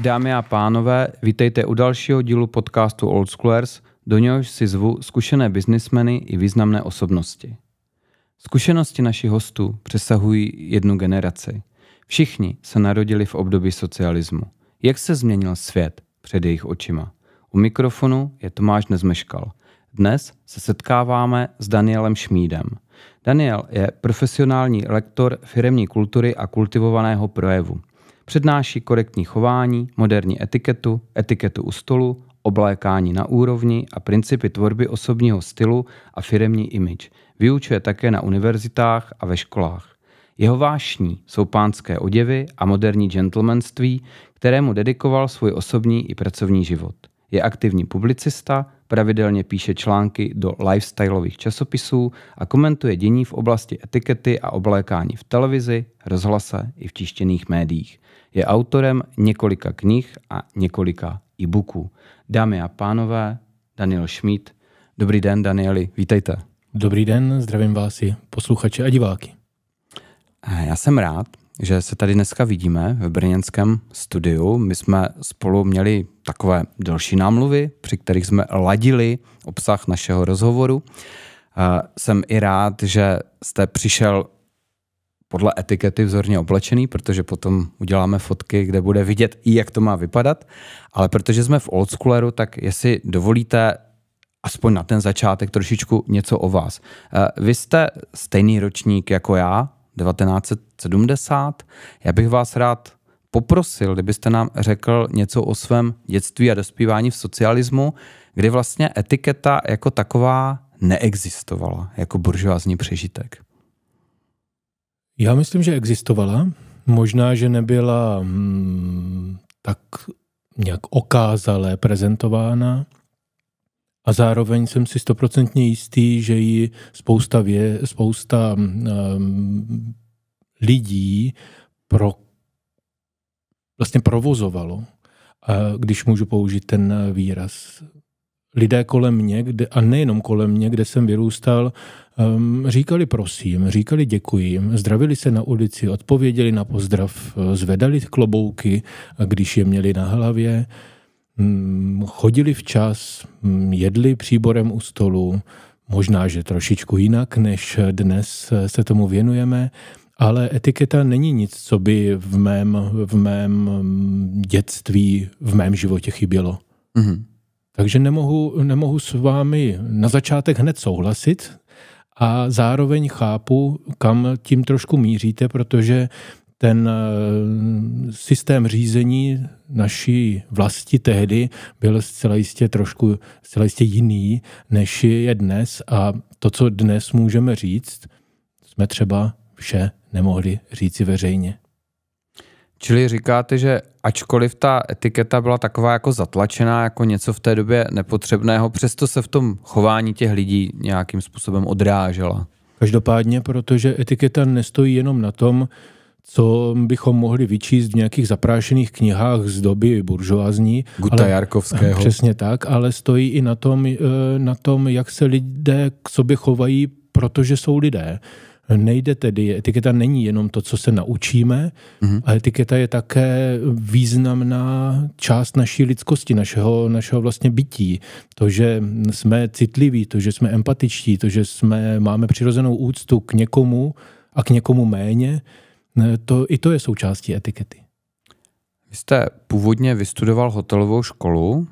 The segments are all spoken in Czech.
Dámy a pánové, vítejte u dalšího dílu podcastu Old Schoolers, do něhož si zvu zkušené biznismeny i významné osobnosti. Zkušenosti našich hostů přesahují jednu generaci. Všichni se narodili v období socialismu. Jak se změnil svět před jejich očima? U mikrofonu je Tomáš Nezmeškal. Dnes se setkáváme s Danielem Šmídem. Daniel je profesionální lektor firemní kultury a kultivovaného projevu. Přednáší korektní chování, moderní etiketu, etiketu u stolu, oblékání na úrovni a principy tvorby osobního stylu a firemní image. Vyučuje také na univerzitách a ve školách. Jeho vášní jsou pánské oděvy a moderní gentlemanství, kterému dedikoval svůj osobní i pracovní život. Je aktivní publicista, pravidelně píše články do lifestyleových časopisů a komentuje dění v oblasti etikety a oblékání v televizi, rozhlase i v tištěných médiích. Je autorem několika knih a několika e-booků. Dámy a pánové, Daniel Šmíd. Dobrý den, Danieli, vítejte. Dobrý den, zdravím vás i posluchače a diváky. Já jsem rád, že se tady dneska vidíme v brněnském studiu. My jsme spolu měli takové delší námluvy, při kterých jsme ladili obsah našeho rozhovoru. Jsem i rád, že jste přišel podle etikety vzorně oblečený, protože potom uděláme fotky, kde bude vidět i jak to má vypadat. Ale protože jsme v Old Schooleru, tak jestli dovolíte aspoň na ten začátek trošičku něco o vás. Vy jste stejný ročník jako já, 1970. Já bych vás rád poprosil, kdybyste nám řekl něco o svém dětství a dospívání v socialismu, kdy vlastně etiketa jako taková neexistovala, jako buržoázní přežitek. Já myslím, že existovala. Možná, že nebyla tak nějak okázale prezentována. A zároveň jsem si 100% jistý, že ji spousta lidí vlastně provozovalo, když můžu použít ten výraz. Lidé kolem mě, a nejenom kolem mě, kde jsem vyrůstal, říkali prosím, říkali děkuji, zdravili se na ulici, odpověděli na pozdrav, zvedali klobouky, když je měli na hlavě. Chodili včas, jedli příborem u stolu, možná, že trošičku jinak, než dnes se tomu věnujeme, ale etiketa není nic, co by v mém dětství, v mém životě chybělo. Mm-hmm. Takže nemohu s vámi na začátek hned souhlasit a zároveň chápu, kam tím trošku míříte, protože ten systém řízení naší vlasti tehdy byl zcela jistě jiný, než je dnes. A to, co dnes můžeme říct, jsme třeba vše nemohli říci veřejně. Čili říkáte, že ačkoliv ta etiketa byla taková jako zatlačená, jako něco v té době nepotřebného, přesto se v tom chování těch lidí nějakým způsobem odrážela. Každopádně, protože etiketa nestojí jenom na tom, co bychom mohli vyčíst v nějakých zaprášených knihách z doby buržoazní. Guta Jarkovského. Přesně tak, ale stojí i na tom, jak se lidé k sobě chovají, protože jsou lidé. Nejde tedy, etiketa není jenom to, co se naučíme, a etiketa je také významná část naší lidskosti, našeho vlastně bytí. To, že jsme citliví, to, že jsme empatičtí, to, že máme přirozenou úctu k někomu a k někomu méně, to je součástí etikety. Vy jste původně vystudoval hotelovou školu,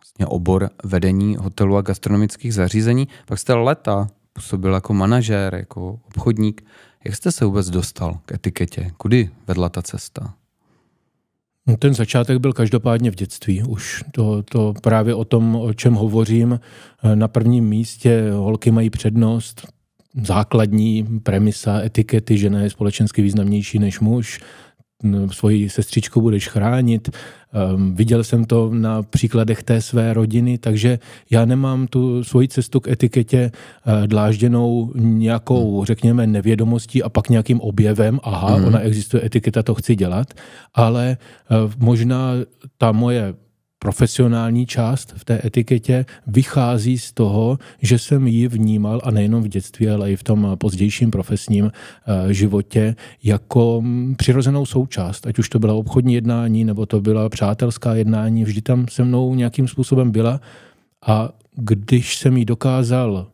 vlastně obor vedení hotelů a gastronomických zařízení, pak jste léta působil jako manažér, jako obchodník. Jak jste se vůbec dostal k etiketě? Kudy vedla ta cesta? Ten začátek byl každopádně v dětství. Už to právě o tom, o čem hovořím. Na prvním místě holky mají přednost, základní premisa etikety, žena je společensky významnější než muž, svoji sestřičku budeš chránit. Viděl jsem to na příkladech té své rodiny, takže já nemám tu svoji cestu k etiketě dlážděnou nějakou, řekněme, nevědomostí a pak nějakým objevem, ona existuje etiketa, to chci dělat, ale možná ta moje profesionální část v té etiketě vychází z toho, že jsem ji vnímal, a nejenom v dětství, ale i v tom pozdějším profesním životě, jako přirozenou součást. Ať už to byla obchodní jednání, nebo to byla přátelská jednání, vždy tam se mnou nějakým způsobem byla. A když jsem ji dokázal,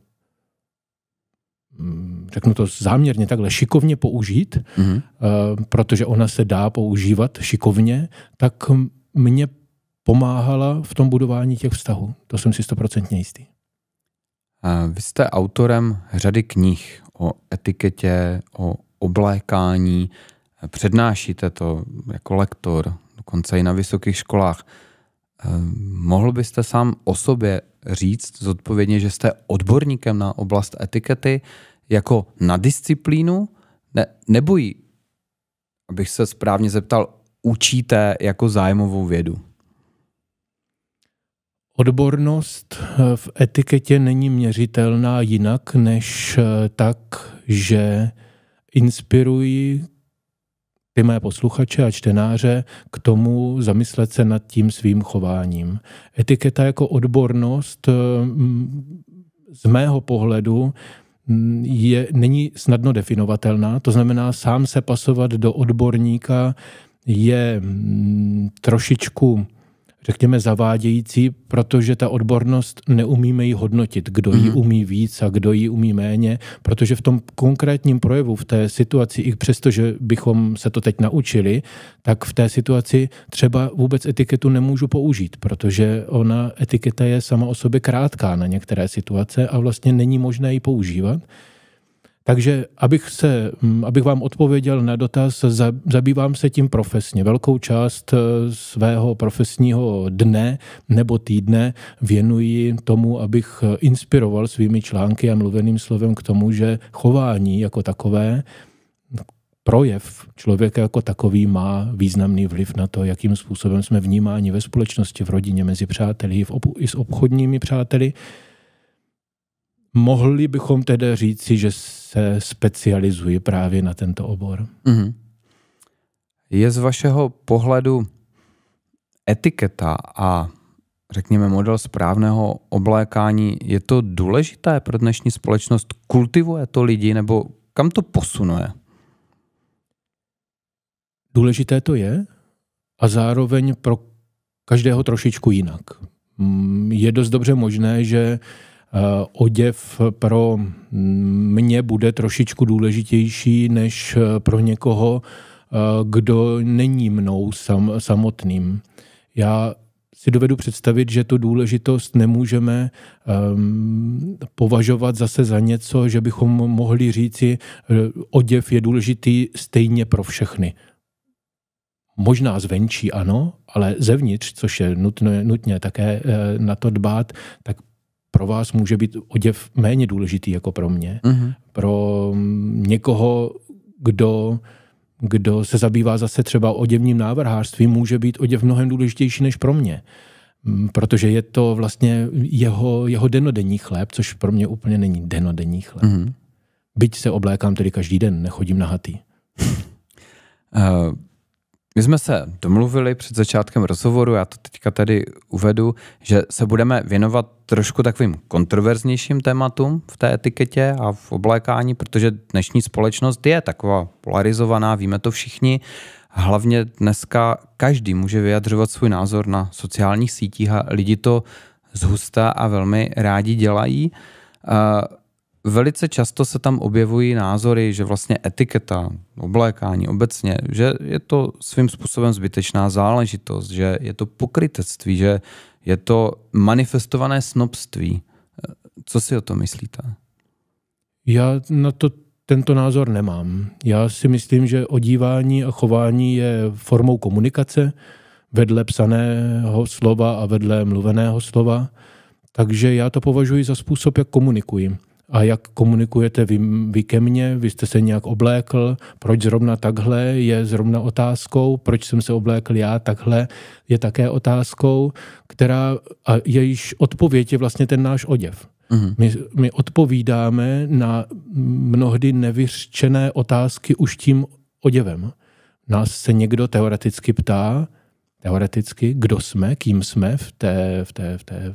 řeknu to záměrně takhle, šikovně použít, protože ona se dá používat šikovně, tak mě pomáhala v tom budování těch vztahů. To jsem si 100% jistý. Vy jste autorem řady knih o etiketě, o oblékání. Přednášíte to jako lektor, dokonce i na vysokých školách. Mohl byste sám o sobě říct zodpovědně, že jste odborníkem na oblast etikety jako na disciplínu? Ne, nebo ji, abych se správně zeptal, učíte jako zájmovou vědu? Odbornost v etiketě není měřitelná jinak než tak, že inspirují ty mé posluchače a čtenáře k tomu zamyslet se nad tím svým chováním. Etiketa jako odbornost z mého pohledu není snadno definovatelná, to znamená, sám se pasovat do odborníka je trošičku, řekněme, zavádějící, protože ta odbornost neumíme ji hodnotit, kdo ji umí víc a kdo ji umí méně, protože v tom konkrétním projevu, v té situaci, i přesto, že bychom se to teď naučili, tak v té situaci třeba vůbec etiketu nemůžu použít, protože ona, etiketa, je sama o sobě krátká na některé situace a vlastně není možné ji používat. Takže abych vám odpověděl na dotaz, zabývám se tím profesně. Velkou část svého profesního dne nebo týdne věnuji tomu, abych inspiroval svými články a mluveným slovem k tomu, že chování jako takové, projev člověka jako takový má významný vliv na to, jakým způsobem jsme vnímáni ve společnosti, v rodině, mezi přáteli, i s obchodními přáteli. Mohli bychom tedy říci, že se specializuji právě na tento obor. Je z vašeho pohledu etiketa a řekněme model správného oblékání, je to důležité pro dnešní společnost? Kultivuje to lidi nebo kam to posunuje? Důležité to je a zároveň pro každého trošičku jinak. Je dost dobře možné, že oděv pro mě bude trošičku důležitější než pro někoho, kdo není mnou samotným. Já si dovedu představit, že tu důležitost nemůžeme považovat zase za něco, že bychom mohli říci, oděv je důležitý stejně pro všechny. Možná zvenčí ano, ale zevnitř, což je nutně také na to dbát, tak pro vás může být oděv méně důležitý jako pro mě. Pro někoho, kdo se zabývá zase třeba oděvním návrhářstvím, může být oděv mnohem důležitější než pro mě. Protože je to vlastně jeho dennodenní chléb, což pro mě úplně není dennodenní chléb. Byť se oblékám tedy každý den, nechodím nahatý. My jsme se domluvili před začátkem rozhovoru, já to teďka tady uvedu, že se budeme věnovat trošku takovým kontroverznějším tématům v té etiketě a v oblékání, protože dnešní společnost je taková polarizovaná, víme to všichni. Hlavně dneska každý může vyjadřovat svůj názor na sociálních sítích a lidi to zhusta a velmi rádi dělají. Velice často se tam objevují názory, že vlastně etiketa, oblékání obecně, že je to svým způsobem zbytečná záležitost, že je to pokrytectví, že je to manifestované snobství. Co si o to myslíte? Já na to tento názor nemám. Já si myslím, že odívání a chování je formou komunikace vedle psaného slova a vedle mluveného slova. Takže já to považuji za způsob, jak komunikuji. A jak komunikujete vy ke mně? Vy jste se nějak oblékl? Proč zrovna takhle je zrovna otázkou? Proč jsem se oblékl já takhle je také otázkou, která a jejíž odpověď je vlastně ten náš oděv. My odpovídáme na mnohdy nevyřčené otázky už tím oděvem. Nás se někdo teoreticky ptá, teoreticky, kdo jsme, kým jsme v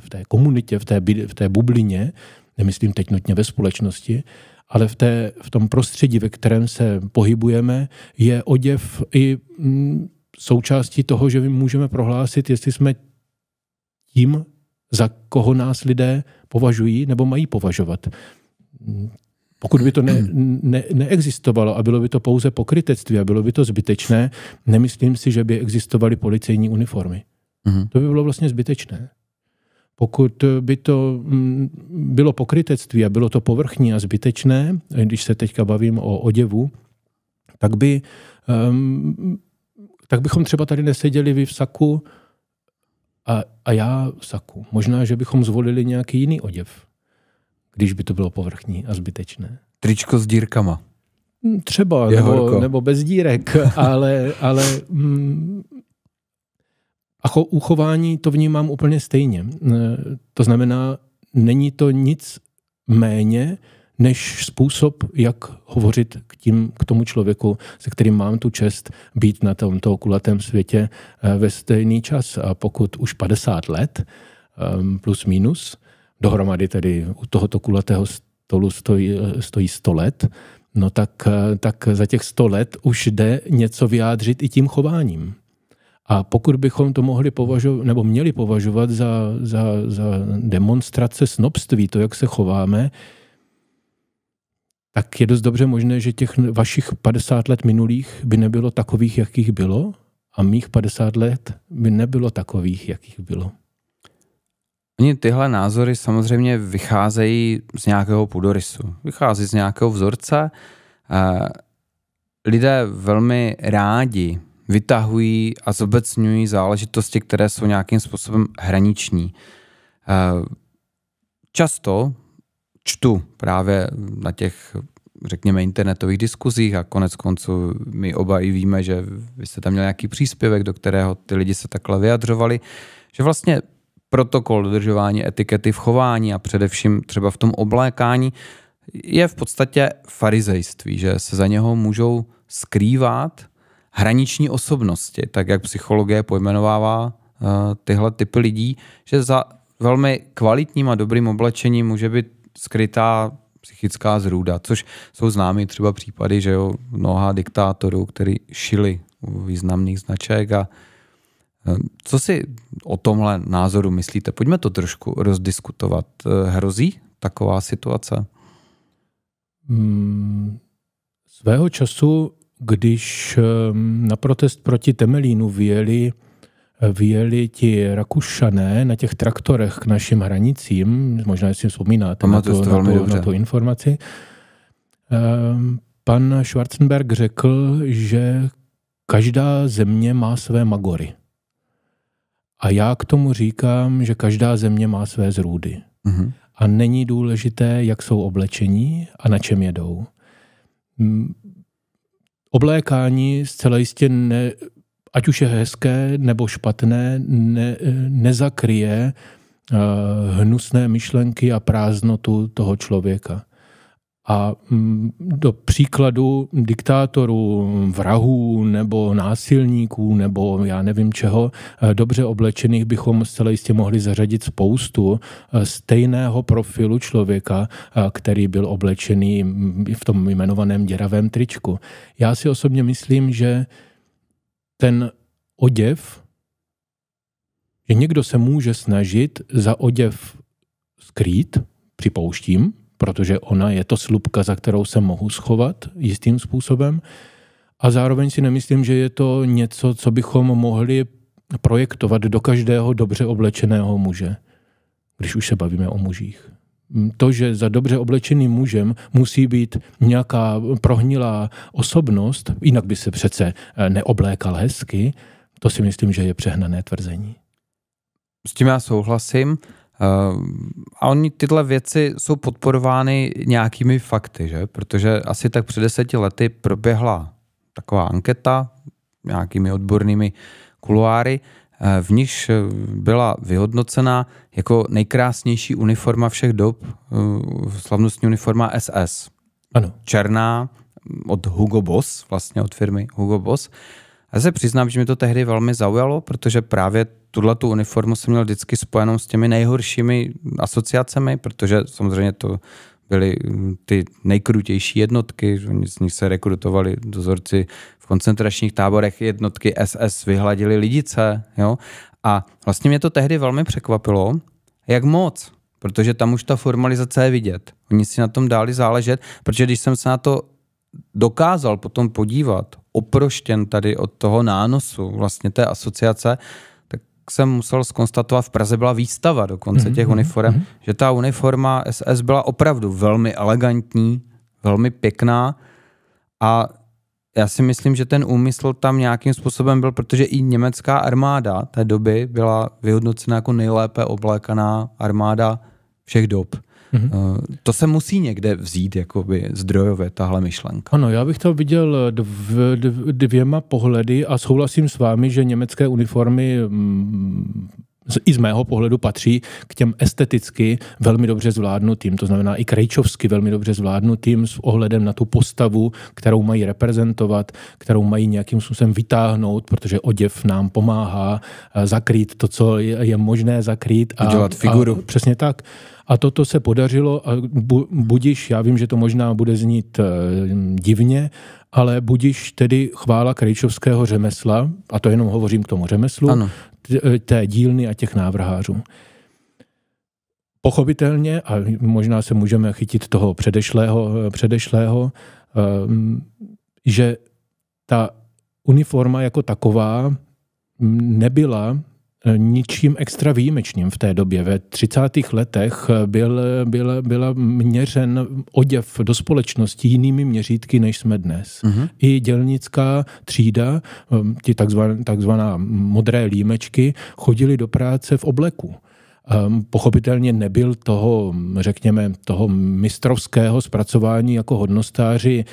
té komunitě, v té bublině, nemyslím teď nutně ve společnosti, ale v tom prostředí, ve kterém se pohybujeme, je oděv i součástí toho, že můžeme prohlásit, jestli jsme tím, za koho nás lidé považují nebo mají považovat. Pokud by to neexistovalo a bylo by to pouze pokrytectví a bylo by to zbytečné, nemyslím si, že by existovaly policejní uniformy. To by bylo vlastně zbytečné. Pokud by to bylo pokrytectví a bylo to povrchní a zbytečné, když se teďka bavím o oděvu, tak bychom třeba tady neseděli vy v saku a já v saku. Možná, že bychom zvolili nějaký jiný oděv, když by to bylo povrchní a zbytečné. Tričko s dírkama. Třeba, nebo bez dírek, ale a uchování to vnímám úplně stejně. To znamená, není to nic méně, než způsob, jak hovořit k tomu člověku, se kterým mám tu čest být na tomto kulatém světě ve stejný čas. A pokud už 50 let, plus minus, dohromady tedy u tohoto kulatého stolu stojí 100 let, no tak za těch 100 let už jde něco vyjádřit i tím chováním. A pokud bychom to mohli považovat, nebo měli považovat za demonstrace snobství, to, jak se chováme, tak je dost dobře možné, že těch vašich 50 let minulých by nebylo takových, jakých bylo, a mých 50 let by nebylo takových, jakých bylo. Tyhle názory samozřejmě vycházejí z nějakého půdorysu. Vychází z nějakého vzorce. Lidé velmi rádi vytahují a zobecňují záležitosti, které jsou nějakým způsobem hraniční. Často čtu právě na těch, řekněme, internetových diskuzích a konec konců my oba i víme, že vy jste tam měli nějaký příspěvek, do kterého ty lidi se takhle vyjadřovali, že vlastně protokol dodržování etikety v chování a především třeba v tom oblékání je v podstatě farizejství, že se za něho můžou skrývat hraniční osobnosti, tak jak psychologie pojmenovává tyhle typy lidí, že za velmi kvalitním a dobrým oblečením může být skrytá psychická zrůda, což jsou známé třeba případy, že jo, mnoha diktátorů, kteří šili u významných značek. A co si o tomhle názoru myslíte? Pojďme to trošku rozdiskutovat. Hrozí taková situace? Svého času, když na protest proti Temelínu vyjeli ti Rakušané na těch traktorech k našim hranicím, možná si vzpomínáte na tu informaci, pan Schwarzenberg řekl, že každá země má své magory. A já k tomu říkám, že každá země má své zrůdy. A není důležité, jak jsou oblečení a na čem jedou. Oblékání zcela jistě, ať už je hezké nebo špatné, nezakryje hnusné myšlenky a prázdnotu toho člověka. A do příkladu diktátorů, vrahů nebo násilníků nebo já nevím čeho, dobře oblečených bychom zcela jistě mohli zařadit spoustu stejného profilu člověka, který byl oblečený v tom jmenovaném děravém tričku. Já si osobně myslím, že ten oděv, že někdo se může snažit za oděv skrýt, připouštím, protože ona je to slupka, za kterou se mohu schovat jistým způsobem. A zároveň si nemyslím, že je to něco, co bychom mohli projektovat do každého dobře oblečeného muže, když už se bavíme o mužích. To, že za dobře oblečeným mužem musí být nějaká prohnilá osobnost, jinak by se přece neoblékal hezky, to si myslím, že je přehnané tvrzení. S tím já souhlasím. A oni tyhle věci jsou podporovány nějakými fakty, že? Protože asi tak před 10 lety proběhla taková anketa nějakými odbornými kuluáry, v níž byla vyhodnocena jako nejkrásnější uniforma všech dob, slavnostní uniforma SS. Ano. Černá od Hugo Boss, vlastně od firmy Hugo Boss. Já se přiznám, že mi to tehdy velmi zaujalo, protože právě tu uniformu jsem měl vždycky spojenou s těmi nejhoršími asociacemi, protože samozřejmě to byly ty nejkrutější jednotky, z nich se rekrutovali dozorci v koncentračních táborech, jednotky SS vyhladili Lidice, jo? A vlastně mě to tehdy velmi překvapilo, jak moc, protože tam už ta formalizace je vidět. Oni si na tom dali záležet, protože když jsem se na to dokázal potom podívat, oproštěn tady od toho nánosu vlastně té asociace, tak jsem musel zkonstatovat, v Praze byla výstava dokonce těch uniform, že ta uniforma SS byla opravdu velmi elegantní, velmi pěkná a já si myslím, že ten úmysl tam nějakým způsobem byl, protože i německá armáda té doby byla vyhodnocena jako nejlépe oblékaná armáda všech dob. To se musí někde vzít jakoby zdrojově tahle myšlenka. Ano, já bych to viděl dvěma pohledy a souhlasím s vámi, že německé uniformy i z mého pohledu patří k těm esteticky velmi dobře zvládnutým, to znamená i krejčovsky velmi dobře zvládnutým s ohledem na tu postavu, kterou mají reprezentovat, kterou mají nějakým způsobem vytáhnout, protože oděv nám pomáhá zakrýt to, co je možné zakrýt. A udělat figuru. A přesně tak. A toto se podařilo, a budiž, já vím, že to možná bude znít divně, ale budiž tedy chvála krejčovského řemesla, a to jenom hovořím k tomu řemeslu, ano, té dílny a těch návrhářů. Pochopitelně, a možná se můžeme chytit toho předešlého, že ta uniforma jako taková nebyla ničím extra výjimečným v té době. Ve 30. letech byla měřen oděv do společnosti jinými měřítky, než jsme dnes. I dělnická třída, ti takzvaná modré límečky, chodili do práce v obleku. Pochopitelně nebyl toho, řekněme, toho mistrovského zpracování jako hodnostáři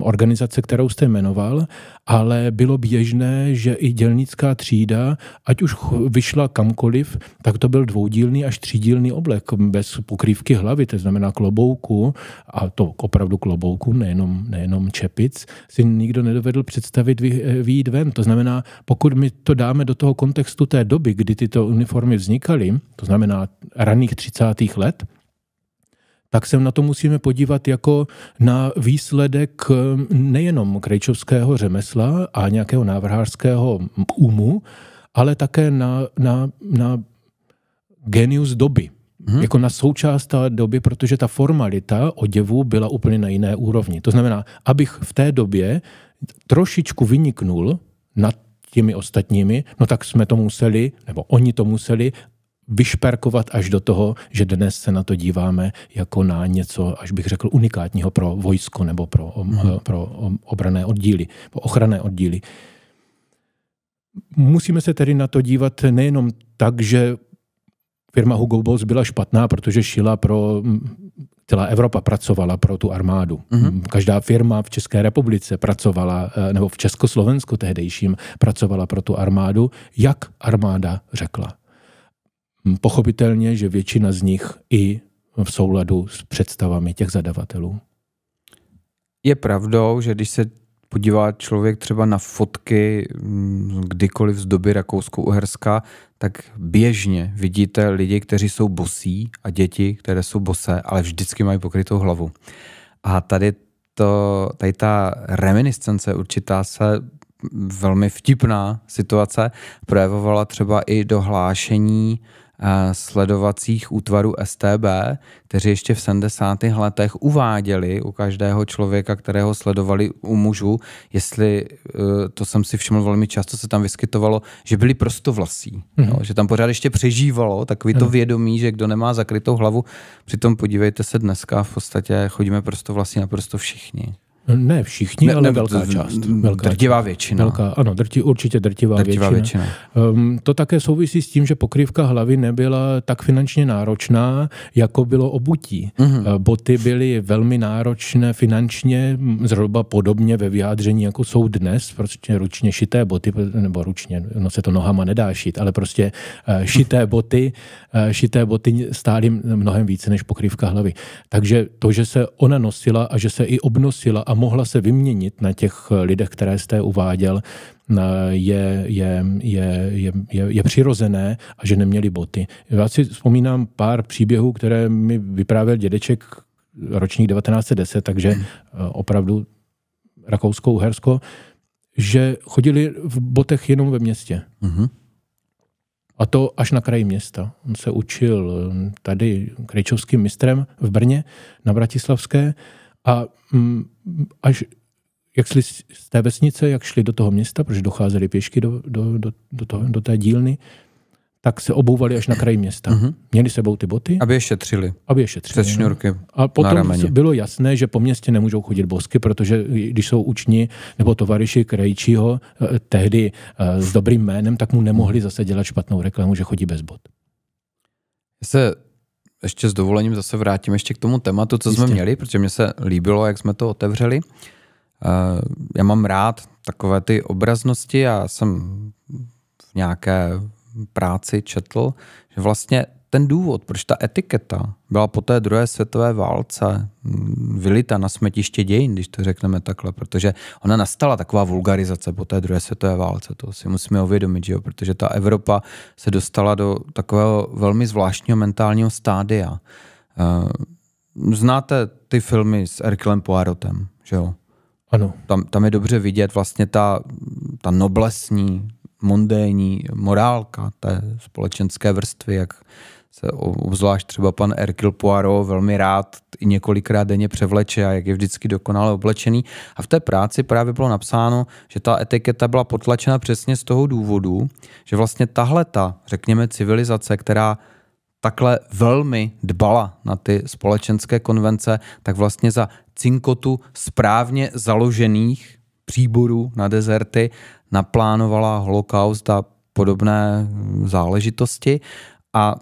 organizace, kterou jste jmenoval, ale bylo běžné, že i dělnická třída, ať už vyšla kamkoliv, tak to byl dvoudílný až třídílný oblek bez pokrývky hlavy, to znamená klobouku, a to opravdu klobouku, nejenom čepic, si nikdo nedovedl představit vyjít ven. To znamená, pokud my to dáme do toho kontextu té doby, kdy tyto uniformy vznikaly, to znamená raných 30. let, tak se na to musíme podívat jako na výsledek nejenom krejčovského řemesla a nějakého návrhářského umu, ale také na genius doby. Jako na součást té doby, protože ta formalita oděvu byla úplně na jiné úrovni. To znamená, abych v té době trošičku vyniknul nad těmi ostatními, no tak jsme to museli, nebo oni to museli vyšperkovat až do toho, že dnes se na to díváme jako na něco, až bych řekl, unikátního pro vojsko nebo pro obranné oddíly, pro ochranné oddíly. Musíme se tedy na to dívat nejenom tak, že firma Hugo Boss byla špatná, protože šila pro... Celá Evropa pracovala pro tu armádu. Každá firma v České republice pracovala, nebo v Československu tehdejším, pracovala pro tu armádu, jak armáda řekla. Pochopitelně, že většina z nich i v souladu s představami těch zadavatelů. Je pravdou, že když se podívá člověk třeba na fotky kdykoliv z doby Rakousko-Uherska, tak běžně vidíte lidi, kteří jsou bosí a děti, které jsou bosé, ale vždycky mají pokrytou hlavu. A tady ta reminiscence určitá se velmi vtipná situace projevovala třeba i do hlášení sledovacích útvarů STB, kteří ještě v 70. letech uváděli u každého člověka, kterého sledovali u mužů, jestli, to jsem si všiml velmi často, se tam vyskytovalo, že byli prostovlasí. No, že tam pořád ještě přežívalo takový to vědomí, že kdo nemá zakrytou hlavu, přitom podívejte se dneska, v podstatě chodíme prostovlasí naprosto všichni. Ne všichni, ne, ale ne, velká část. Drtivá většina. Ano, určitě drtivá většina. To také souvisí s tím, že pokrývka hlavy nebyla tak finančně náročná, jako bylo obutí. Boty byly velmi náročné finančně, zhruba podobně ve vyjádření, jako jsou dnes, prostě ručně šité boty, nebo ručně, no se to nohama nedá šít, ale prostě šité boty stály mnohem více než pokrývka hlavy. Takže to, že se ona nosila a že se i obnosila a mohla se vyměnit na těch lidech, které jste uváděl, je přirozené a že neměli boty. Já si vzpomínám pár příběhů, které mi vyprávěl dědeček ročník 1910, takže opravdu Rakousko-Uhersko, že chodili v botech jenom ve městě. Mm-hmm. A to až na kraji města. On se učil tady krejčovským mistrem v Brně, na Bratislavské, a až jak šli z té vesnice, jak šli do toho města, protože docházeli pěšky do té dílny, tak se obouvali až na kraji města. Mm-hmm. Měli sebou ty boty. Aby je šetřili. Aby je šetřili. Se šňůrky a potom bylo jasné, že po městě nemůžou chodit bosky, protože když jsou učni nebo tovariši krejčího tehdy s dobrým jménem, tak mu nemohli zase dělat špatnou reklamu, že chodí bez bot. Se ještě s dovolením zase vrátím ještě k tomu tématu, co jsme měli, protože mě se líbilo, jak jsme to otevřeli. Já mám rád takové ty obraznosti, já jsem v nějaké práci četl, že vlastně ten důvod, proč ta etiketa byla po té druhé světové válce vylita na smetiště dějin, když to řekneme takhle, protože ona nastala taková vulgarizace po té druhé světové válce, to si musíme uvědomit, že jo? Protože ta Evropa se dostala do takového velmi zvláštního mentálního stádia. Znáte ty filmy s Herculem Poirotem, že jo? Ano. Tam je dobře vidět vlastně ta noblesní, mondénní morálka té společenské vrstvy, jak se obzvlášť třeba pan Hercule Poirot velmi rád i několikrát denně převleče a jak je vždycky dokonale oblečený. A v té práci právě bylo napsáno, že ta etiketa byla potlačena přesně z toho důvodu, že vlastně tahleta, řekněme, civilizace, která takhle velmi dbala na ty společenské konvence, tak vlastně za cinkotu správně založených příborů na dezerty naplánovala holokaust a podobné záležitosti. A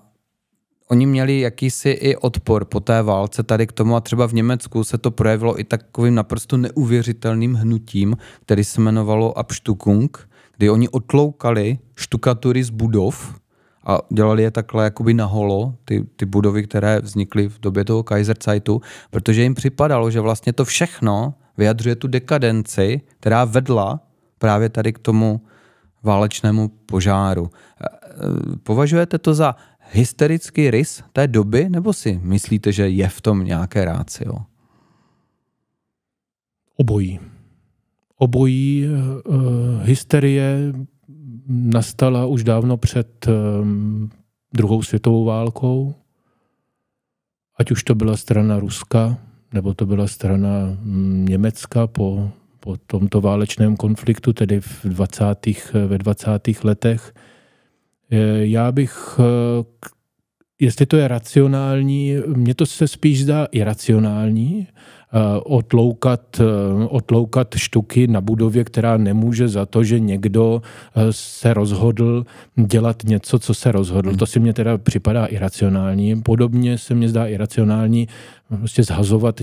oni měli jakýsi i odpor po té válce tady k tomu a třeba v Německu se to projevilo i takovým naprosto neuvěřitelným hnutím, který se jmenovalo Abstuckung, kdy oni otloukali štukatury z budov a dělali je takhle jakoby naholo, ty budovy, které vznikly v době toho Kaiserzeitu, protože jim připadalo, že vlastně to všechno vyjadřuje tu dekadenci, která vedla právě tady k tomu válečnému požáru. Považujete to za hysterický rys té doby, nebo si myslíte, že je v tom nějaké ratio? Obojí. Obojí. Hysterie nastala už dávno před druhou světovou válkou, ať už to byla strana Ruska, nebo to byla strana Německa po tomto válečném konfliktu, tedy ve 20. letech. Já bych, jestli to je racionální, mně to se spíš zdá iracionální, otloukat štuky na budově, která nemůže za to, že někdo se rozhodl dělat něco, co se rozhodl. To si mně teda připadá iracionální. Podobně se mně zdá iracionální prostě zhazovat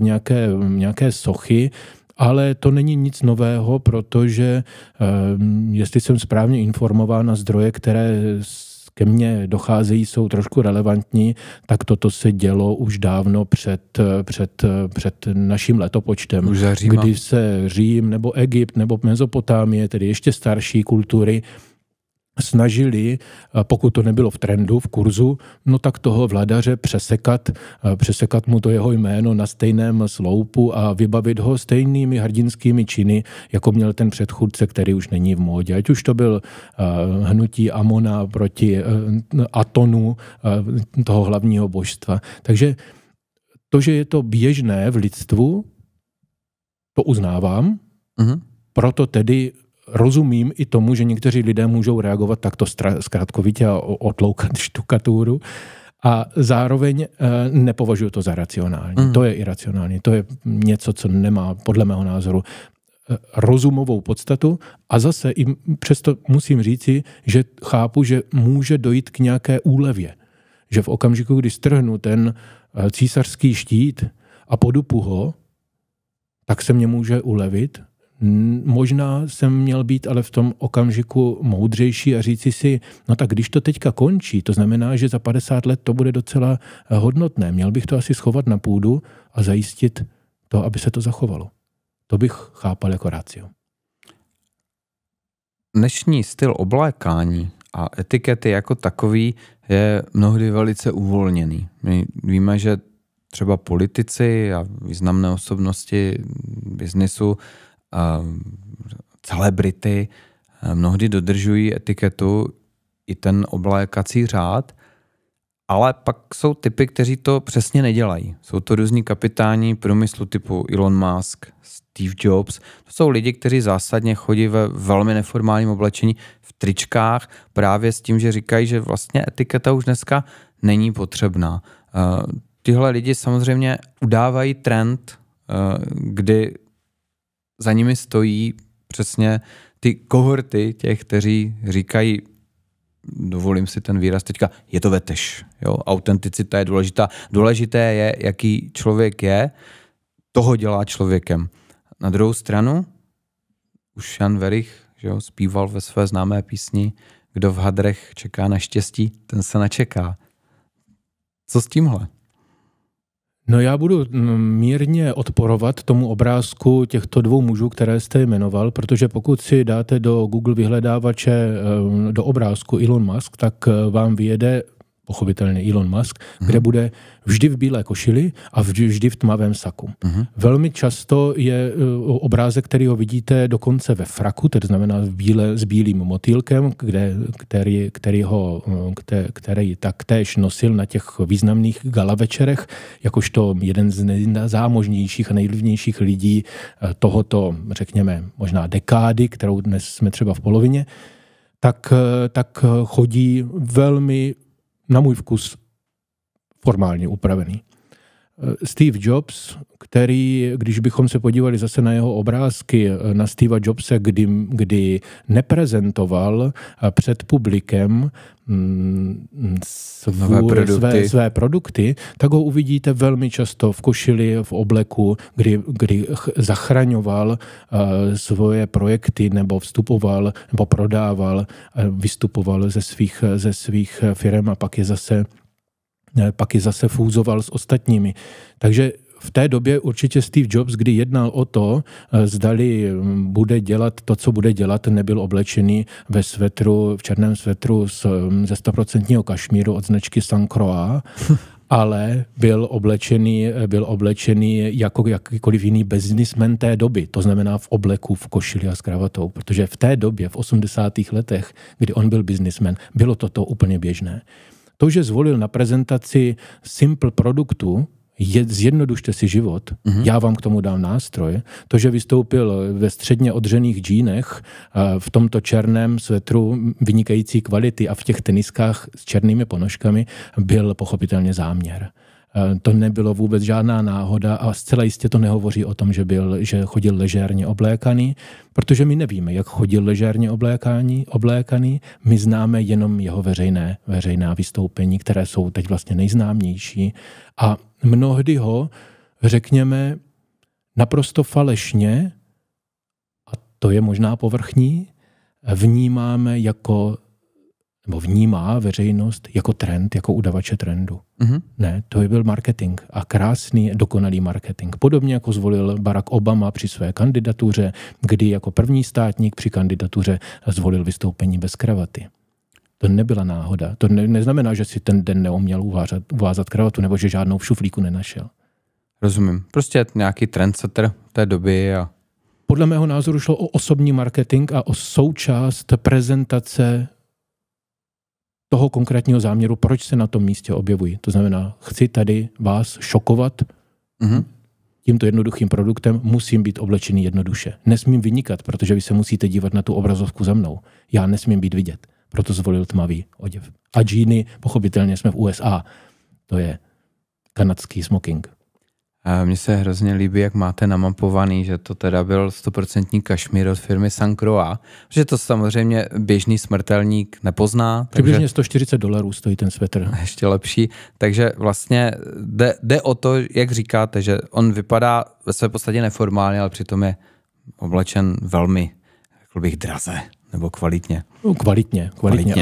nějaké sochy, ale to není nic nového, protože jestli jsem správně informován na zdroje, které ke mně docházejí, jsou trošku relevantní, tak toto se dělo už dávno před naším letopočtem. Už za Říma. Kdy se Řím nebo Egypt nebo Mezopotámie, tedy ještě starší kultury, snažili, pokud to nebylo v trendu, v kurzu, no tak toho vladaře přesekat mu to jeho jméno na stejném sloupu a vybavit ho stejnými hrdinskými činy, jako měl ten předchůdce, který už není v módě. Ať už to byl hnutí Amona proti Atonu, toho hlavního božstva. Takže to, že je to běžné v lidstvu, to uznávám, proto tedy rozumím i tomu, že někteří lidé můžou reagovat takto zkrátkovitě a otloukat štukaturu a zároveň nepovažuji to za racionální. To je iracionální. To je něco, co nemá, podle mého názoru, rozumovou podstatu a zase i přesto musím říci, že chápu, že může dojít k nějaké úlevě. Že v okamžiku, kdy strhnu ten císařský štít a podupu ho, tak se mě může ulevit. Možná jsem měl být ale v tom okamžiku moudřejší a říci si, no tak když to teďka končí, to znamená, že za 50 let to bude docela hodnotné. Měl bych to asi schovat na půdu a zajistit to, aby se to zachovalo. To bych chápal jako racio. Dnešní styl oblékání a etikety jako takový je mnohdy velice uvolněný. My víme, že třeba politici a významné osobnosti biznisu, celebrity mnohdy dodržují etiketu i ten oblékací řád, ale pak jsou typy, kteří to přesně nedělají. Jsou to různí kapitáni průmyslu typu Elon Musk, Steve Jobs. To jsou lidi, kteří zásadně chodí ve velmi neformálním oblečení, v tričkách, právě s tím, že říkají, že vlastně etiketa už dneska není potřebná. Tihle lidi samozřejmě udávají trend, kdy za nimi stojí přesně ty kohorty těch, kteří říkají, dovolím si ten výraz teďka, je to vetež. Jo? Autenticita je důležitá. Důležité je, jaký člověk je, toho dělá člověkem. Na druhou stranu, už Jan Werich, že jo, zpíval ve své známé písni, kdo v hadrech čeká na štěstí, ten se načeká. Co s tímhle? No já budu mírně odporovat tomu obrázku těchto dvou mužů, které jste jmenoval, protože pokud si dáte do Google vyhledávače do obrázku Elon Musk, tak vám vyjede pochopitelně Elon Musk, kde bude vždy v bílé košili a vždy v tmavém saku. Velmi často je obrázek, který ho vidíte dokonce ve fraku, tedy znamená v bílé, s bílým motýlkem, který taktéž nosil na těch významných gala večerech, jakožto jeden z nejzámožnějších a nejvlivnějších lidí tohoto, řekněme, možná dekády, kterou dnes jsme třeba v polovině, tak chodí velmi na můj vkus formálně upravený. Steve Jobs, který, když bychom se podívali zase na jeho obrázky, na Steva Jobse, kdy neprezentoval před publikem své produkty, tak ho uvidíte velmi často v košili, v obleku, kdy zachraňoval svoje projekty nebo vstupoval nebo prodával, vystupoval ze svých firem a pak je zase fúzoval s ostatními. Takže v té době určitě Steve Jobs, kdy jednal o to, zdali bude dělat to, co bude dělat, nebyl oblečený ve svetru, v černém svetru ze 100% kašmíru od značky Saint-Croix, ale byl oblečený jako jakýkoliv jiný biznismen té doby, to znamená v obleku, v košili a s kravatou, protože v té době, v 80. letech, kdy on byl biznismen, bylo toto úplně běžné. To, že zvolil na prezentaci simple produktu, zjednodušte si život, já vám k tomu dám nástroje. To, že vystoupil ve středně odřených džínech, v tomto černém svetru vynikající kvality a v těch teniskách s černými ponožkami, byl pochopitelně záměr. To nebylo vůbec žádná náhoda a zcela jistě to nehovoří o tom, že chodil ležérně oblékaný, protože my nevíme, jak chodil ležérně oblékaný. My známe jenom jeho veřejná vystoupení, které jsou teď vlastně nejznámější. A mnohdy ho, řekněme, naprosto falešně, a to je možná povrchní, vnímá veřejnost jako trend, jako udavače trendu. Ne, to byl marketing a krásný, dokonalý marketing. Podobně jako zvolil Barack Obama při své kandidatuře, kdy jako první státník při kandidatuře zvolil vystoupení bez kravaty. To nebyla náhoda. To neznamená, že si ten den neuměl uvázat kravatu nebo že žádnou v šuflíku nenašel. Rozumím. Prostě nějaký trendsetter v té doby a... Podle mého názoru šlo o osobní marketing a o součást prezentace toho konkrétního záměru, proč se na tom místě objevují. To znamená, chci tady vás šokovat tímto jednoduchým produktem, musím být oblečený jednoduše. Nesmím vynikat, protože vy se musíte dívat na tu obrazovku za mnou. Já nesmím být vidět. Proto zvolil tmavý oděv. A džíny, pochopitelně jsme v USA. To je kanadský smoking. Mně se hrozně líbí, jak máte namapovaný, že to teda byl 100% kašmír od firmy Saint-Croix, že to samozřejmě běžný smrtelník nepozná. Přibližně takže... $140 stojí ten svetr. Ještě lepší. Takže vlastně jde o to, jak říkáte, že on vypadá ve své podstatě neformálně, ale přitom je oblečen velmi, řekl bych, draze. Nebo kvalitně? Kvalitně.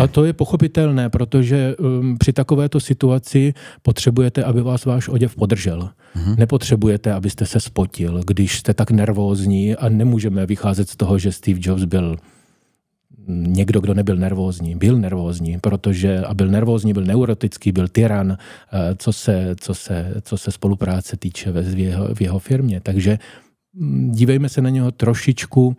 A to je pochopitelné, protože při takovéto situaci potřebujete, aby vás váš oděv podržel. Nepotřebujete, abyste se spotil, když jste tak nervózní, a nemůžeme vycházet z toho, že Steve Jobs byl někdo, kdo nebyl nervózní. Byl nervózní, protože a byl nervózní, byl neurotický, byl tyran, co se spolupráce týče v jeho firmě. Takže dívejme se na něho trošičku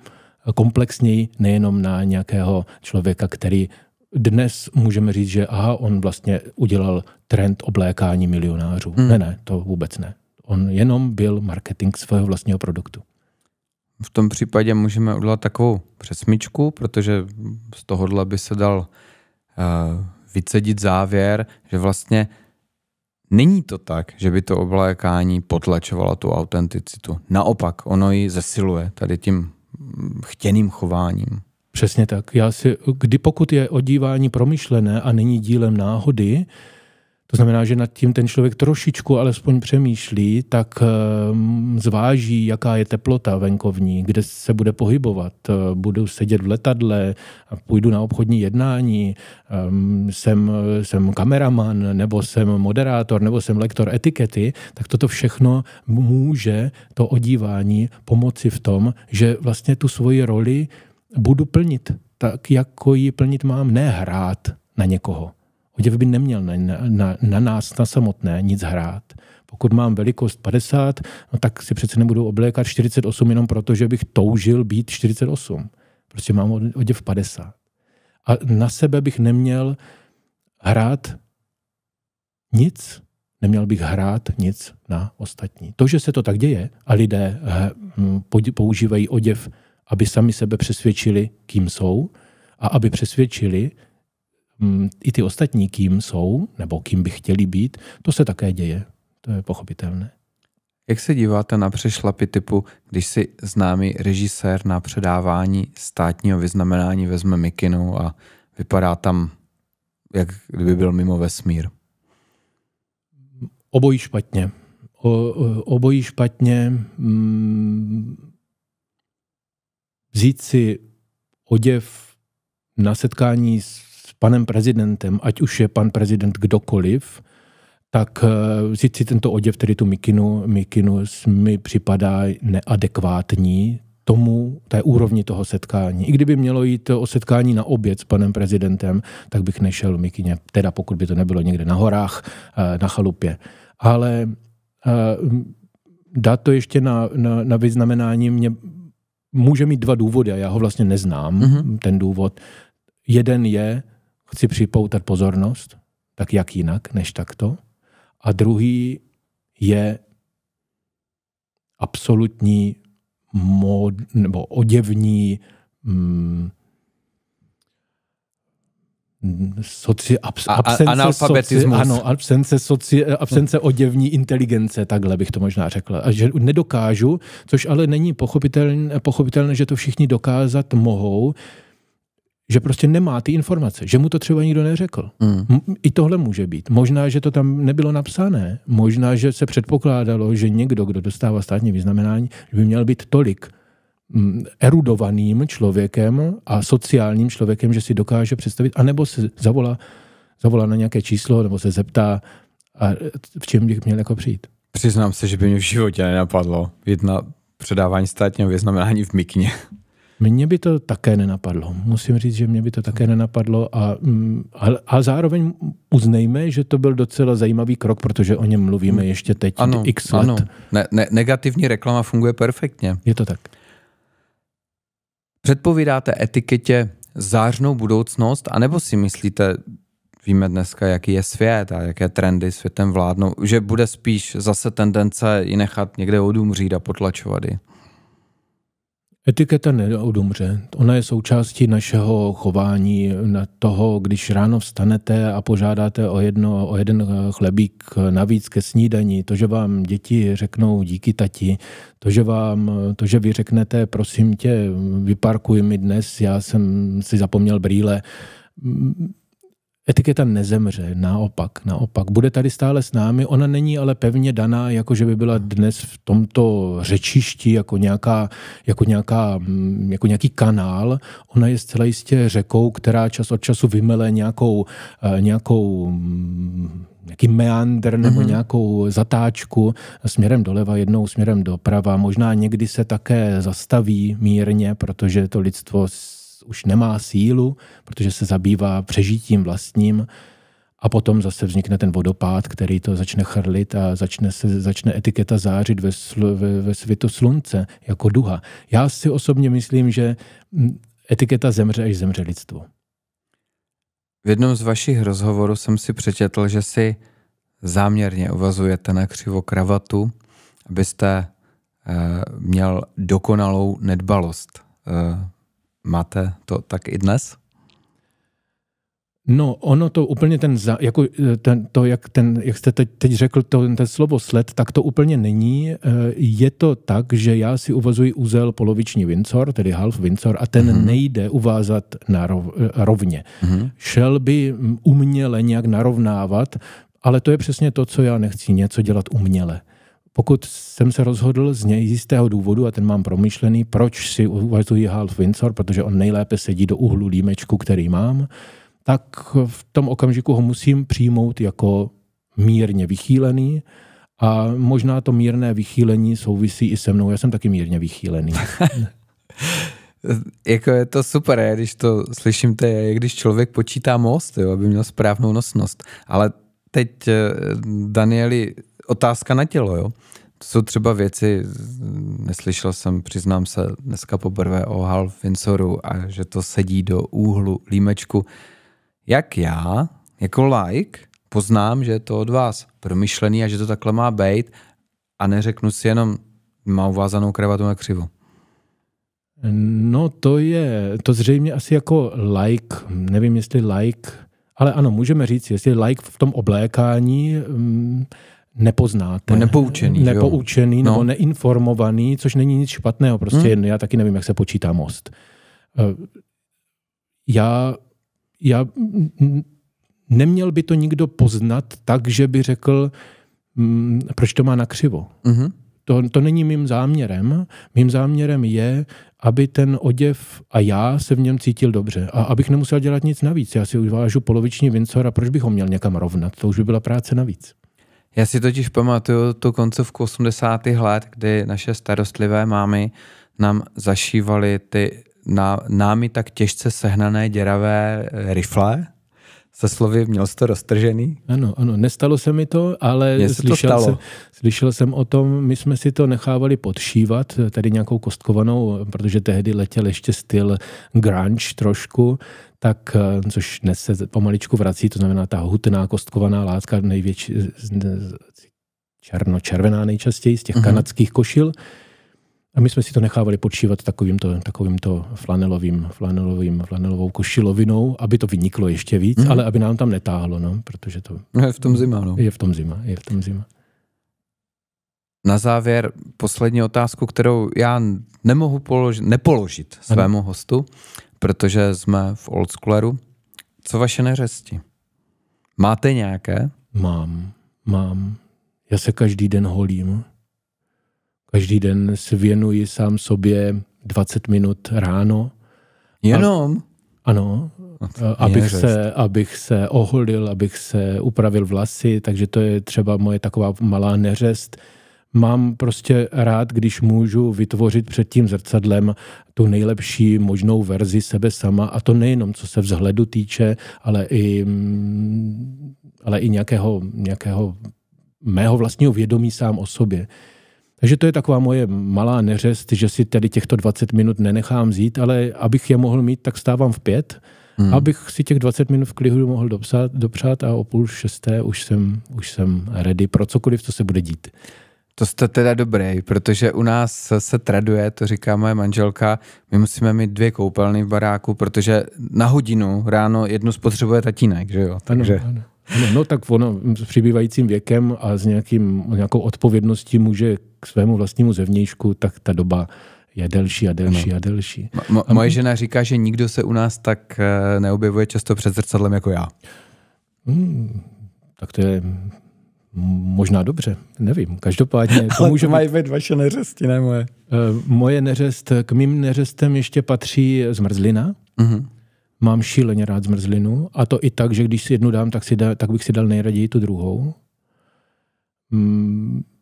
komplexněji, nejenom na nějakého člověka, který dnes můžeme říct, že aha, on vlastně udělal trend oblékání milionářů. Ne, to vůbec ne. On jenom byl marketing svého vlastního produktu. V tom případě můžeme udělat takovou přesmičku, protože z tohohle by se dal vycedit závěr, že vlastně není to tak, že by to oblékání potlačovalo tu autenticitu. Naopak, ono ji zesiluje tady tím chtěným chováním. Přesně tak. Pokud je odívání promyšlené a není dílem náhody, to znamená, že nad tím ten člověk trošičku alespoň přemýšlí, tak zváží, jaká je teplota venkovní, kde se bude pohybovat. Budu sedět v letadle, půjdu na obchodní jednání, jsem kameraman, nebo jsem moderátor, nebo jsem lektor etikety, tak toto všechno může to odívání pomoci v tom, že vlastně tu svoji roli budu plnit tak, jako ji plnit mám, ne hrát na někoho. Oděv by neměl na nás, na samotné, nic hrát. Pokud mám velikost 50, no tak si přece nebudu oblékat 48 jenom proto, že bych toužil být 48. Prostě mám oděv 50. A na sebe bych neměl hrát nic. Neměl bych hrát nic na ostatní. To, že se to tak děje a lidé používají oděv, aby sami sebe přesvědčili, kým jsou, a aby přesvědčili i ty ostatní, kým jsou, nebo kým by chtěli být, to se také děje. To je pochopitelné. Jak se díváte na přešlapy typu, když si známý režisér na předávání státního vyznamenání vezme mikinu a vypadá tam, jak kdyby byl mimo vesmír? Obojí špatně. Obojí špatně. Vzít si oděv na setkání s panem prezidentem, ať už je pan prezident kdokoliv, tak vzít si tento oděv, tedy tu mikinu, mi připadá neadekvátní tomu, té úrovni toho setkání. I kdyby mělo jít o setkání na oběd s panem prezidentem, tak bych nešel mikině, teda pokud by to nebylo někde na horách, na chalupě. Ale dát to ještě na vyznamenání mě může mít dva důvody a já ho vlastně neznám, ten důvod. Jeden je, chci připoutat pozornost, tak jak jinak, než takto. A druhý je absolutní mód, nebo oděvní absence oděvní inteligence, takhle bych to možná řekla. A že nedokážu, což ale není pochopitelné, že to všichni dokázat mohou, že prostě nemá ty informace, že mu to třeba nikdo neřekl. I tohle může být. Možná, že to tam nebylo napsané. Možná, že se předpokládalo, že někdo, kdo dostává státní vyznamenání, by měl být tolik erudovaným člověkem a sociálním člověkem, že si dokáže představit, anebo se zavolá na nějaké číslo, nebo se zeptá, a v čem bych měl jako přijít. Přiznám se, že by mě v životě nenapadlo jít na předávání státního vyznamenání v mikině. Mně by to také nenapadlo. Musím říct, že mě by to také nenapadlo a zároveň uznejme, že to byl docela zajímavý krok, protože o něm mluvíme ještě teď x let. Ano. Negativní reklama funguje perfektně. Je to tak. Předpovídáte etiketě zářnou budoucnost, anebo si myslíte, víme dneska, jaký je svět a jaké trendy světem vládnou, že bude spíš zase tendence ji nechat někde odumřít a potlačovat ji? Etiketa neodumře. Ona je součástí našeho chování, na toho, když ráno vstanete a požádáte o jeden chlebík navíc ke snídani, to, že vám děti řeknou díky tati, to, že vy řeknete prosím tě, vyparkuj mi dnes, já jsem si zapomněl brýle. Etiketa nezemře, naopak. Bude tady stále s námi, ona není ale pevně daná, jako že by byla dnes v tomto řečišti jako nějaký kanál. Ona je zcela jistě řekou, která čas od času vymele nějaký meandr nebo nějakou zatáčku směrem doleva, jednou směrem doprava. Možná někdy se také zastaví mírně, protože to lidstvo už nemá sílu, protože se zabývá přežitím vlastním, a potom zase vznikne ten vodopád, který to začne chrlit a začne etiketa zářit ve světu slunce jako duha. Já si osobně myslím, že etiketa zemře, až zemře lidstvo. V jednom z vašich rozhovorů jsem si přečetl, že si záměrně uvazujete na křivo kravatu, abyste měl dokonalou nedbalost. Máte to tak i dnes? No, ono to úplně jak jste teď řekl, ten slovo sled, tak to úplně není. Je to tak, že já si uvazuji úzel poloviční Windsor, tedy Half-Windsor, a ten nejde uvázat rovně. Šel by uměle nějak narovnávat, ale to je přesně to, co já nechci, něco dělat uměle. Pokud jsem se rozhodl z jistého důvodu, a ten mám promyšlený, proč si uvazuji Half-Windsor, protože on nejlépe sedí do úhlu límečku, který mám, tak v tom okamžiku ho musím přijmout jako mírně vychýlený, a možná to mírné vychýlení souvisí i se mnou. Já jsem taky mírně vychýlený. Jako je to super, já když to slyším, to je, když člověk počítá most, jo, aby měl správnou nosnost. Ale teď, Danieli, otázka na tělo, jo. To jsou třeba věci, neslyšel jsem, přiznám se, dneska poprvé o Half-Windsoru a že to sedí do úhlu límečku. Jak já, jako laik, poznám, že je to od vás promyšlený a že to takhle má být, a neřeknu si jenom, má uvázanou kravatu na křivo? No to zřejmě asi jako laik, nevím jestli laik, ale ano, můžeme říct, jestli laik v tom oblékání nepoznáte. Nepoučený nebo neinformovaný, což není nic špatného. Prostě já taky nevím, jak se počítá most. Já neměl by to nikdo poznat tak, že by řekl, proč to má nakřivo. To není mým záměrem. Mým záměrem je, aby ten oděv a já se v něm cítil dobře. A abych nemusel dělat nic navíc. Já si uvážu poloviční Windsor, a proč bych ho měl někam rovnat? To už by byla práce navíc. Já si totiž pamatuju tu koncovku 80. let, kdy naše starostlivé mámy nám zašívaly ty námi tak těžce sehnané děravé rifle. Se slovy, měl jsi to roztržený? Ano, nestalo se mi to, ale slyšel jsem o tom. My jsme si to nechávali podšívat, tady nějakou kostkovanou, protože tehdy letěl ještě styl grunge trošku, tak, což dnes se pomaličku vrací, to znamená ta hutná kostkovaná látka, největší, červená nejčastěji z těch kanadských košil. A my jsme si to nechávali podšívat takovýmto flanelovou košilovinou, aby to vyniklo ještě víc, ale aby nám tam netáhlo, no, protože to... Je v tom zima, no. Je v tom zima. Na závěr poslední otázku, kterou já nemohu nepoložit svému hostu, protože jsme v Old Schooleru. Co vaše neřesti? Máte nějaké? Mám. Já se každý den holím. Každý den si věnuji sám sobě 20 minut ráno. Jenom? Ano. Abych se oholil, abych se upravil vlasy, takže to je třeba moje taková malá neřest. Mám prostě rád, když můžu vytvořit před tím zrcadlem tu nejlepší možnou verzi sebe sama, a to nejenom co se vzhledu týče, ale i nějakého mého vlastního vědomí sám o sobě. Takže to je taková moje malá neřest, že si tedy těchto 20 minut nenechám vzít, ale abych je mohl mít, tak vstávám v 5, abych si těch 20 minut v klidu mohl dopřát, a o 5:30 už jsem ready pro cokoliv, co se bude dít. To jste teda dobrý, protože u nás se traduje, to říká moje manželka, my musíme mít 2 koupelny v baráku, protože na hodinu ráno jednu spotřebuje tatínek, že jo? Takže... Ano. No tak ono s přibývajícím věkem a s nějakou odpovědností může k svému vlastnímu zevnějšku, tak ta doba je delší a delší a delší. Moje žena říká, že nikdo se u nás tak neobjevuje často před zrcadlem jako já. Tak to je možná dobře, nevím. Každopádně to může mají být vaše neřesti, ne moje. Moje neřest, k mým neřestem ještě patří zmrzlina. Mm-hmm. Mám šíleně rád zmrzlinu a to i tak, že když si jednu dám, tak bych si dal nejraději tu druhou.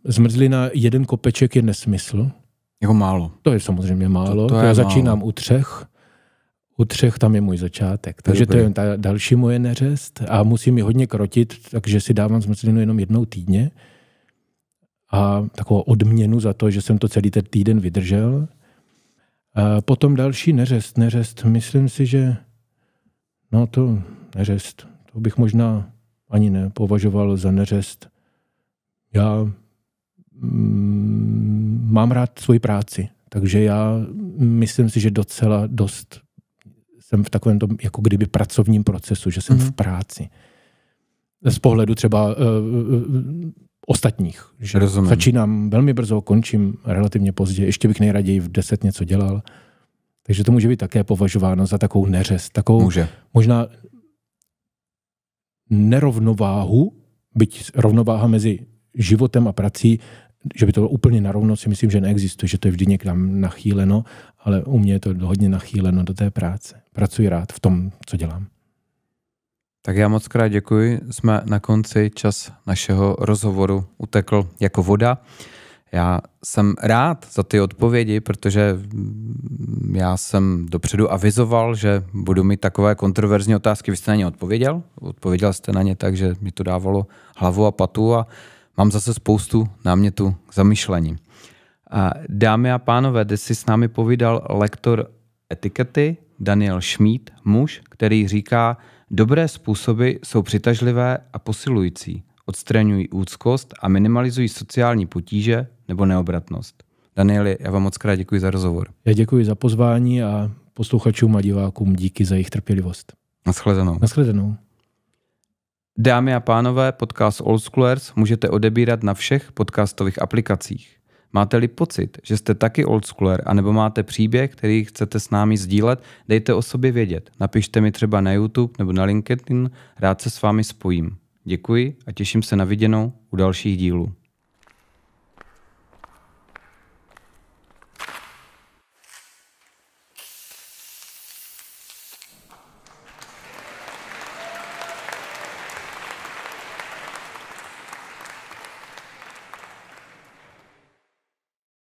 Zmrzlina, jeden kopeček je nesmysl. Jako málo. To je samozřejmě málo. To já začínám málo. U třech tam je můj začátek. Takže to je ta další moje neřest a musím ji hodně krotit, takže si dávám zmrzlinu jenom jednou týdně a takovou odměnu za to, že jsem to celý ten týden vydržel. A potom další neřest. Myslím si, že to bych možná ani nepovažoval za neřest. Já mám rád svoji práci, takže já myslím si, že docela dost jsem v takovém tom, jako kdyby pracovním procesu, že jsem v práci. Z pohledu třeba ostatních. Že začínám velmi brzo, končím relativně pozdě, ještě bych nejraději v 10 něco dělal. Takže to může být také považováno za takovou neřest, takovou možná nerovnováhu, byť rovnováha mezi životem a prací, že by to bylo úplně narovno, si myslím, že neexistuje, že to je vždy někam nachýleno, ale u mě je to hodně nachýleno do té práce. Pracuji rád v tom, co dělám. Tak já moc krát děkuji. Jsme na konci, čas našeho rozhovoru utekl jako voda. Já jsem rád za ty odpovědi, protože já jsem dopředu avizoval, že budu mít takové kontroverzní otázky. Vy jste na ně odpověděl. Odpověděl jste na ně tak, že mi to dávalo hlavu a patu a mám zase spoustu námětů k zamyšlení. Dámy a pánové, dnes si s námi povídal lektor etikety Daniel Šmíd, muž, který říká, dobré způsoby jsou přitažlivé a posilující, odstraňují úzkost a minimalizují sociální potíže nebo neobratnost. Danieli, já vám moc krát děkuji za rozhovor. Já děkuji za pozvání a posluchačům a divákům díky za jejich trpělivost. Nashledanou. Nashledanou. Dámy a pánové, podcast Old Schoolers můžete odebírat na všech podcastových aplikacích. Máte-li pocit, že jste taky Old Schooler, anebo máte příběh, který chcete s námi sdílet, dejte o sobě vědět. Napište mi třeba na YouTube nebo na LinkedIn, rád se s vámi spojím. Děkuji a těším se na viděnou u dalších dílů.